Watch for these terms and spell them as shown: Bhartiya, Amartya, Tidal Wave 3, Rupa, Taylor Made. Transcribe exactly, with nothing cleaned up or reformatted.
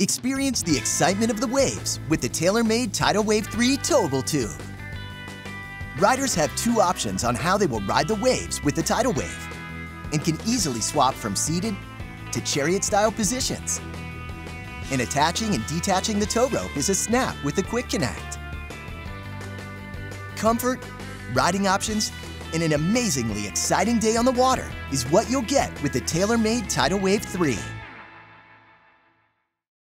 Experience the excitement of the waves with the Taylor Made Tidal Wave three towable tube. Riders have two options on how they will ride the waves with the Tidal Wave and can easily swap from seated to chariot-style positions. And attaching and detaching the tow rope is a snap with a quick connect. Comfort, riding options, and an amazingly exciting day on the water is what you'll get with the Taylor Made Tidal Wave three.